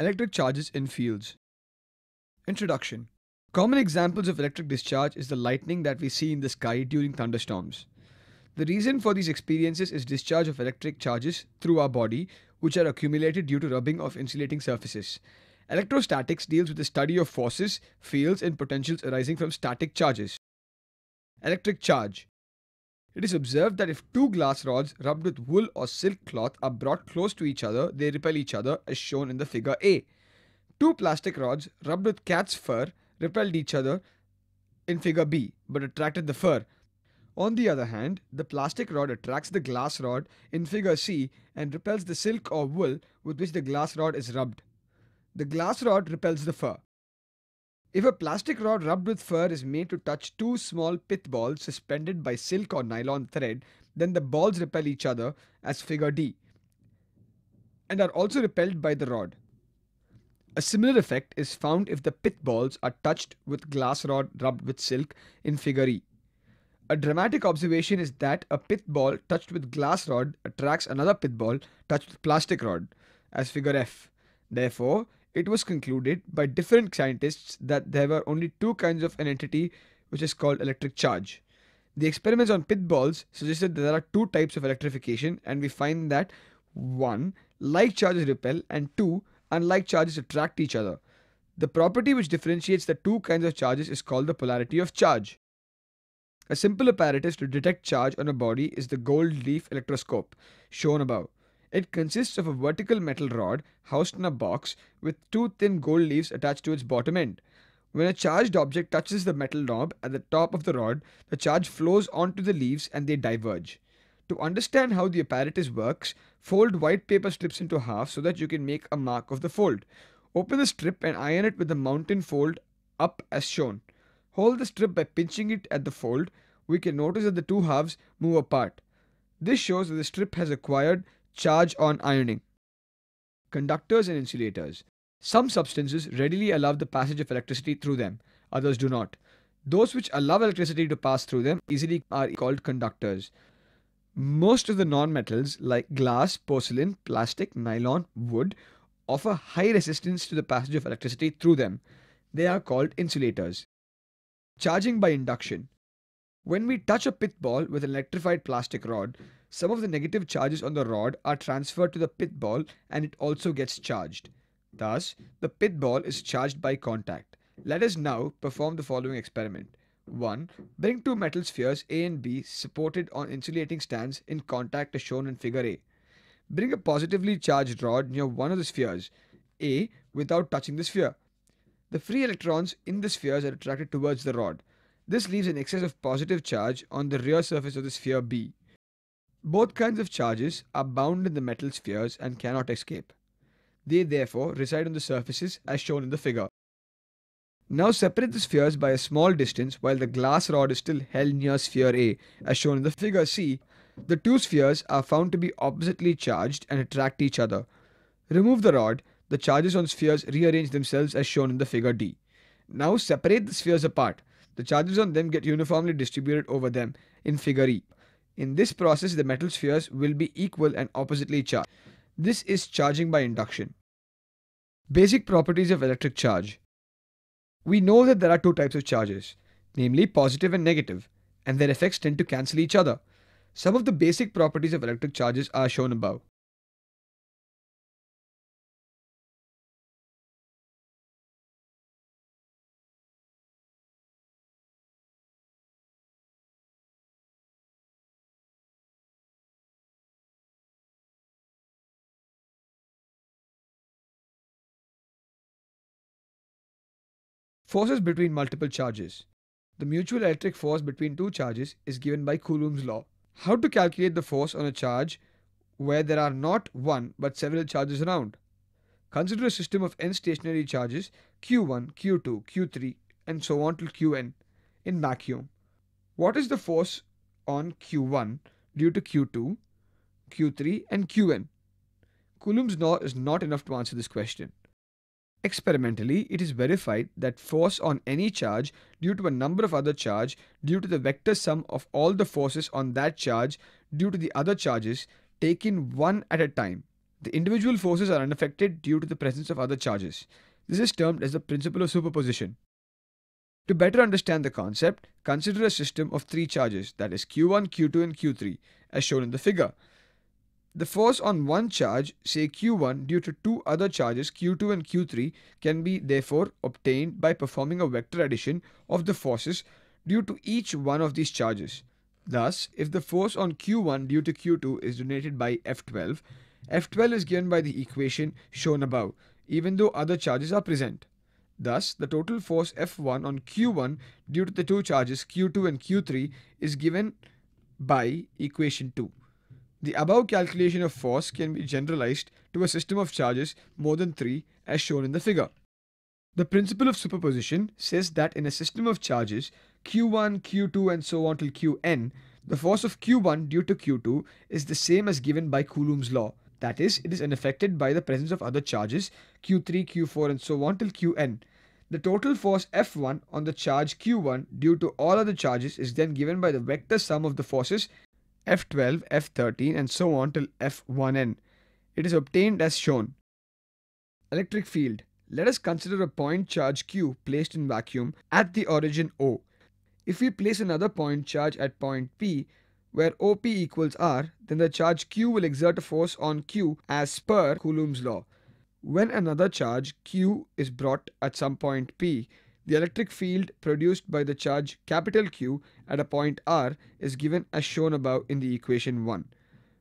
Electric charges in fields. Introduction. Common examples of electric discharge is the lightning that we see in the sky during thunderstorms. The reason for these experiences is discharge of electric charges through our body, which are accumulated due to rubbing of insulating surfaces. Electrostatics deals with the study of forces, fields and potentials arising from static charges. Electric charge. It is observed that if two glass rods rubbed with wool or silk cloth are brought close to each other, they repel each other as shown in the figure A. Two plastic rods rubbed with cat's fur repelled each other in figure B but attracted the fur. On the other hand, the plastic rod attracts the glass rod in figure C and repels the silk or wool with which the glass rod is rubbed. The glass rod repels the fur. If a plastic rod rubbed with fur is made to touch two small pith balls suspended by silk or nylon thread, then the balls repel each other as figure D and are also repelled by the rod. A similar effect is found if the pith balls are touched with glass rod rubbed with silk in figure E. A dramatic observation is that a pith ball touched with glass rod attracts another pith ball touched with plastic rod as figure F. Therefore, it was concluded by different scientists that there were only two kinds of an entity which is called electric charge. The experiments on pith balls suggested that there are two types of electrification, and we find that 1. Like charges repel and 2. Unlike charges attract each other. The property which differentiates the two kinds of charges is called the polarity of charge. A simple apparatus to detect charge on a body is the gold leaf electroscope shown above. It consists of a vertical metal rod housed in a box with two thin gold leaves attached to its bottom end. When a charged object touches the metal knob at the top of the rod, the charge flows onto the leaves and they diverge. To understand how the apparatus works, fold white paper strips into half so that you can make a mark of the fold. Open the strip and iron it with the mountain fold up as shown. Hold the strip by pinching it at the fold. We can notice that the two halves move apart. This shows that the strip has acquired charge on ironing. Conductors and insulators. Some substances readily allow the passage of electricity through them, others do not. Those which allow electricity to pass through them easily are called conductors. Most of the non-metals like glass, porcelain, plastic, nylon, wood offer high resistance to the passage of electricity through them. They are called insulators. Charging by induction. When we touch a pith ball with an electrified plastic rod, some of the negative charges on the rod are transferred to the pith ball and it also gets charged. Thus, the pith ball is charged by contact. Let us now perform the following experiment. 1. Bring two metal spheres A and B supported on insulating stands in contact as shown in figure A. Bring a positively charged rod near one of the spheres A without touching the sphere. The free electrons in the spheres are attracted towards the rod. This leaves an excess of positive charge on the rear surface of the sphere B. Both kinds of charges are bound in the metal spheres and cannot escape. They therefore reside on the surfaces as shown in the figure. Now separate the spheres by a small distance while the glass rod is still held near sphere A as shown in the figure C. The two spheres are found to be oppositely charged and attract each other. Remove the rod, the charges on spheres rearrange themselves as shown in the figure D. Now separate the spheres apart. The charges on them get uniformly distributed over them in figure E. In this process, the metal spheres will be equal and oppositely charged. This is charging by induction. Basic properties of electric charge. We know that there are two types of charges, namely positive and negative, and their effects tend to cancel each other. Some of the basic properties of electric charges are shown above. Forces between multiple charges. The mutual electric force between two charges is given by Coulomb's law. How to calculate the force on a charge where there are not one but several charges around? Consider a system of n stationary charges Q1, Q2, Q3 and so on till Qn in vacuum. What is the force on Q1 due to Q2, Q3 and Qn? Coulomb's law is not enough to answer this question. Experimentally, it is verified that force on any charge due to a number of other charges due to the vector sum of all the forces on that charge due to the other charges taken one at a time. The individual forces are unaffected due to the presence of other charges. This is termed as the principle of superposition. To better understand the concept, consider a system of three charges, that is Q1, Q2 and Q3, as shown in the figure. The force on one charge, say Q1, due to two other charges Q2 and Q3 can be therefore obtained by performing a vector addition of the forces due to each one of these charges. Thus, if the force on Q1 due to Q2 is denoted by F12, F12 is given by the equation shown above, even though other charges are present. Thus, the total force F1 on Q1 due to the two charges Q2 and Q3 is given by equation 2. The above calculation of force can be generalized to a system of charges more than 3 as shown in the figure. The principle of superposition says that in a system of charges Q1, Q2 and so on till Qn, the force of Q1 due to Q2 is the same as given by Coulomb's law. That is, it is unaffected by the presence of other charges Q3, Q4 and so on till Qn. The total force F1 on the charge Q1 due to all other charges is then given by the vector sum of the forces F12, F13 and so on till F1n. It is obtained as shown. Electric field. Let us consider a point charge Q placed in vacuum at the origin O. If we place another point charge at point P where OP equals R, then the charge Q will exert a force on Q as per Coulomb's law. When another charge Q is brought at some point P, the electric field produced by the charge capital Q at a point R is given as shown above in the equation 1.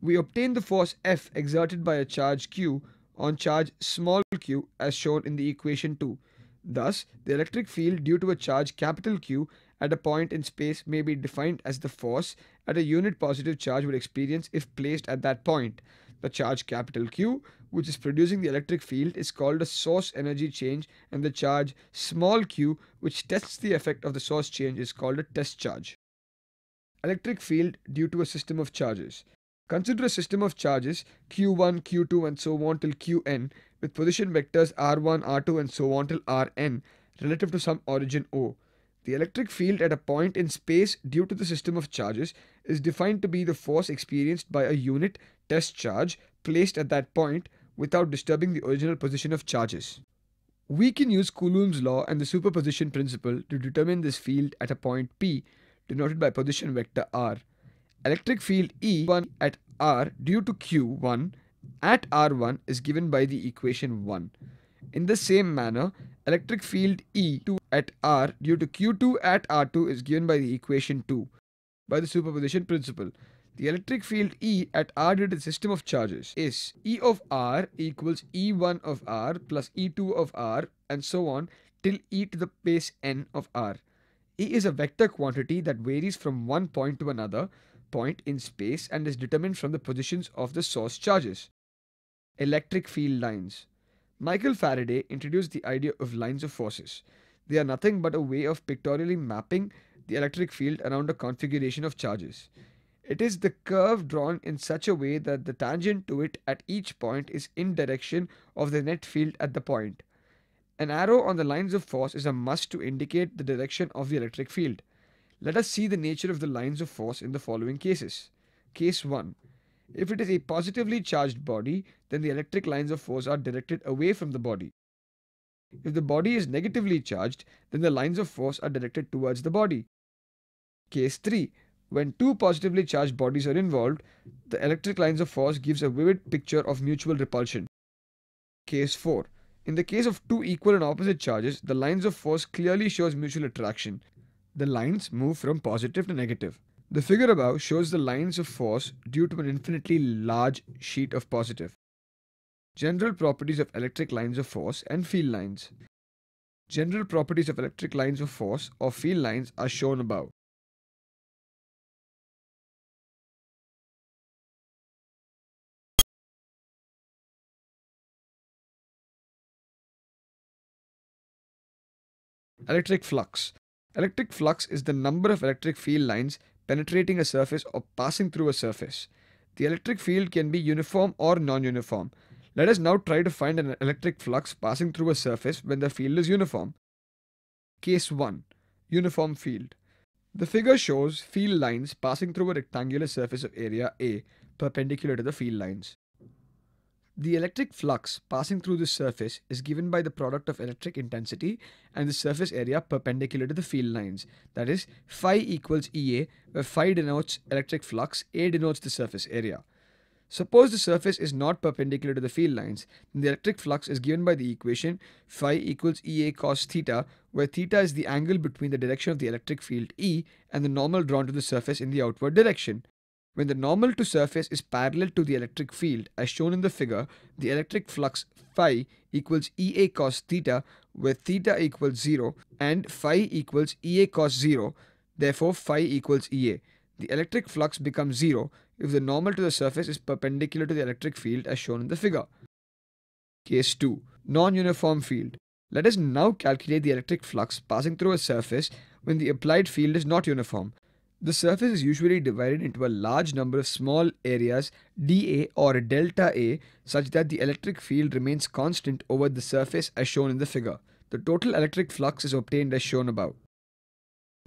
We obtain the force F exerted by a charge Q on charge small q as shown in the equation 2. Thus, the electric field due to a charge capital Q at a point in space may be defined as the force at a unit positive charge would experience if placed at that point. The charge capital Q, which is producing the electric field, is called a source energy change, and the charge small q, which tests the effect of the source change, is called a test charge. Electric field due to a system of charges. Consider a system of charges Q1, Q2 and so on till Qn with position vectors R1, R2 and so on till Rn relative to some origin O. The electric field at a point in space due to the system of charges is defined to be the force experienced by a unit test charge placed at that point without disturbing the original position of charges. We can use Coulomb's law and the superposition principle to determine this field at a point P denoted by position vector R. Electric field E1 at R due to Q1 at R1 is given by the equation 1. In the same manner, electric field E2 at R due to Q2 at R2 is given by the equation 2 by the superposition principle. The electric field E at R due to the system of charges is E of R equals E1 of R plus E2 of R and so on till E to the base n of R. E is a vector quantity that varies from one point to another point in space and is determined from the positions of the source charges. Electric field lines. Michael Faraday introduced the idea of lines of forces. They are nothing but a way of pictorially mapping the electric field around a configuration of charges. It is the curve drawn in such a way that the tangent to it at each point is in direction of the net field at the point. An arrow on the lines of force is a must to indicate the direction of the electric field. Let us see the nature of the lines of force in the following cases. Case 1. If it is a positively charged body, then the electric lines of force are directed away from the body. If the body is negatively charged, then the lines of force are directed towards the body. Case 3. When two positively charged bodies are involved, the electric lines of force gives a vivid picture of mutual repulsion. Case 4. In the case of two equal and opposite charges, the lines of force clearly shows mutual attraction. The lines move from positive to negative. The figure above shows the lines of force due to an infinitely large sheet of positive. General properties of electric lines of force and field lines. General properties of electric lines of force or field lines are shown above. Electric flux. Electric flux is the number of electric field lines penetrating a surface or passing through a surface. The electric field can be uniform or non-uniform. Let us now try to find an electric flux passing through a surface when the field is uniform. Case 1. Uniform field. The figure shows field lines passing through a rectangular surface of area A perpendicular to the field lines. The electric flux passing through this surface is given by the product of electric intensity and the surface area perpendicular to the field lines. That is, phi equals EA, where phi denotes electric flux, A denotes the surface area. Suppose the surface is not perpendicular to the field lines, then the electric flux is given by the equation phi equals EA cos theta, where theta is the angle between the direction of the electric field E and the normal drawn to the surface in the outward direction. When the normal to surface is parallel to the electric field, as shown in the figure, the electric flux phi equals EA cos theta, where theta equals 0 and phi equals EA cos 0, therefore phi equals EA. The electric flux becomes 0 if the normal to the surface is perpendicular to the electric field as shown in the figure. Case 2. Non-uniform field. Let us now calculate the electric flux passing through a surface when the applied field is not uniform. The surface is usually divided into a large number of small areas dA or delta A such that the electric field remains constant over the surface as shown in the figure. The total electric flux is obtained as shown above.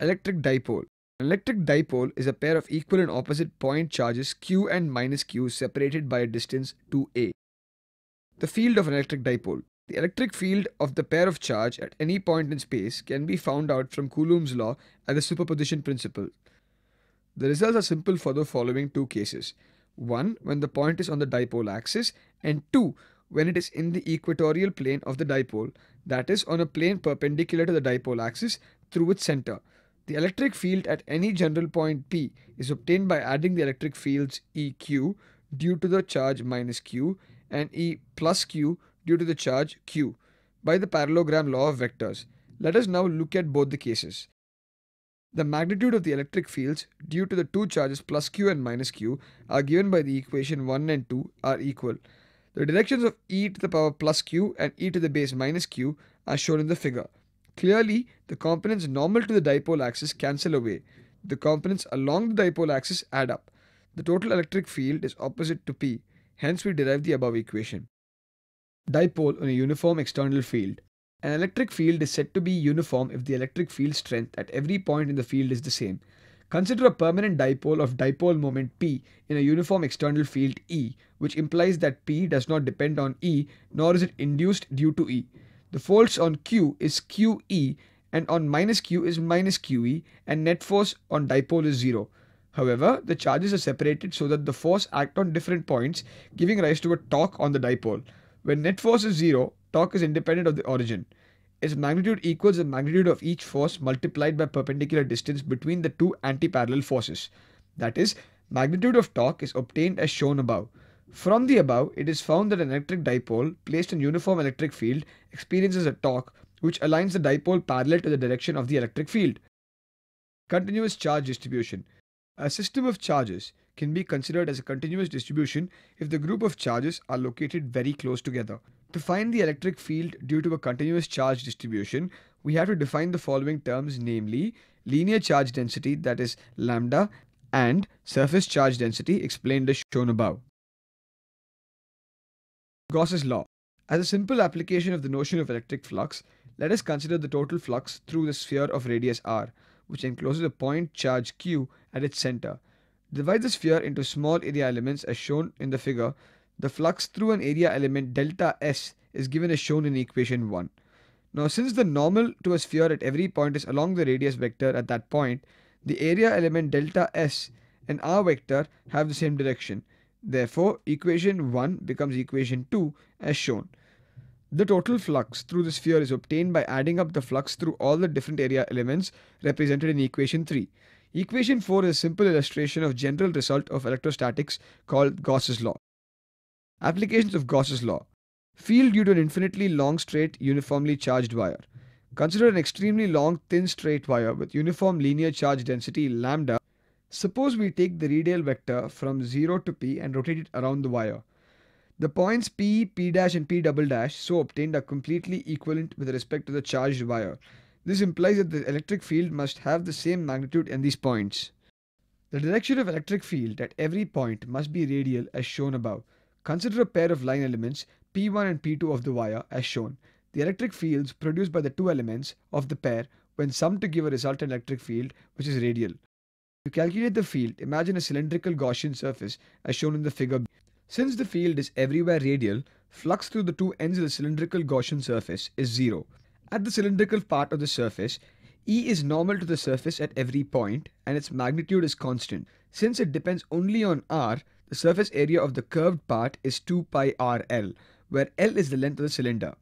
Electric dipole. An electric dipole is a pair of equal and opposite point charges Q and minus Q separated by a distance 2A. The field of an electric dipole. The electric field of the pair of charge at any point in space can be found out from Coulomb's law and the superposition principle. The results are simple for the following two cases. 1. When the point is on the dipole axis, and 2. When it is in the equatorial plane of the dipole, that is on a plane perpendicular to the dipole axis through its center. The electric field at any general point P is obtained by adding the electric fields EQ due to the charge minus Q and E plus Q due to the charge Q by the parallelogram law of vectors. Let us now look at both the cases. The magnitude of the electric fields due to the two charges plus Q and minus Q are given by the equation 1 and 2 are equal. The directions of e to the power plus Q and e to the base minus Q are shown in the figure. Clearly, the components normal to the dipole axis cancel away. The components along the dipole axis add up. The total electric field is opposite to P. Hence, we derive the above equation. Dipole on a uniform external field. An electric field is said to be uniform if the electric field strength at every point in the field is the same. Consider a permanent dipole of dipole moment P in a uniform external field E, which implies that P does not depend on E, nor is it induced due to E. The force on Q is QE and on minus Q is minus QE and net force on dipole is 0. However, the charges are separated so that the force acts on different points, giving rise to a torque on the dipole. When net force is 0, torque is independent of the origin. Its magnitude equals the magnitude of each force multiplied by perpendicular distance between the two anti-parallel forces. That is, magnitude of torque is obtained as shown above. From the above, it is found that an electric dipole placed in uniform electric field experiences a torque which aligns the dipole parallel to the direction of the electric field. Continuous charge distribution. A system of charges can be considered as a continuous distribution if the group of charges are located very close together. To find the electric field due to a continuous charge distribution, we have to define the following terms, namely linear charge density, that is lambda, and surface charge density explained as shown above. Gauss's law. As a simple application of the notion of electric flux, let us consider the total flux through the sphere of radius r, which encloses a point charge Q at its center. Divide the sphere into small area elements as shown in the figure. The flux through an area element delta S is given as shown in equation 1. Now, since the normal to a sphere at every point is along the radius vector at that point, the area element delta S and r vector have the same direction. Therefore, equation 1 becomes equation 2 as shown. The total flux through the sphere is obtained by adding up the flux through all the different area elements represented in equation 3. Equation 4 is a simple illustration of general result of electrostatics called Gauss's law. Applications of Gauss's law. Field due to an infinitely long straight uniformly charged wire. Consider an extremely long thin straight wire with uniform linear charge density lambda. Suppose we take the radial vector from 0 to P and rotate it around the wire. The points P, P' and P" so obtained are completely equivalent with respect to the charged wire. This implies that the electric field must have the same magnitude in these points. The direction of electric field at every point must be radial as shown above. Consider a pair of line elements P1 and P2 of the wire as shown. The electric fields produced by the two elements of the pair when summed to give a resultant electric field which is radial. To calculate the field, imagine a cylindrical Gaussian surface as shown in the figure. Since the field is everywhere radial, flux through the two ends of the cylindrical Gaussian surface is zero. At the cylindrical part of the surface, E is normal to the surface at every point and its magnitude is constant. Since it depends only on R, the surface area of the curved part is 2 pi RL, where L is the length of the cylinder.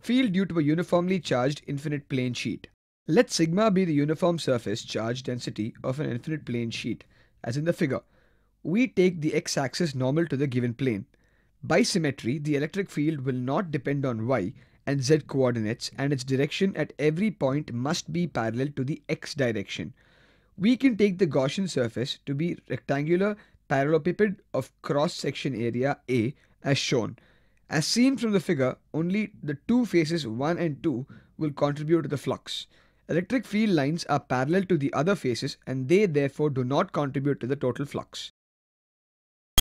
Field due to a uniformly charged infinite plane sheet. Let sigma be the uniform surface charge density of an infinite plane sheet, as in the figure. We take the x-axis normal to the given plane. By symmetry, the electric field will not depend on y and z coordinates, and its direction at every point must be parallel to the x direction. We can take the Gaussian surface to be rectangular parallelepiped of cross-section area A as shown. As seen from the figure, only the two faces 1 and 2 will contribute to the flux. Electric field lines are parallel to the other faces and they therefore do not contribute to the total flux.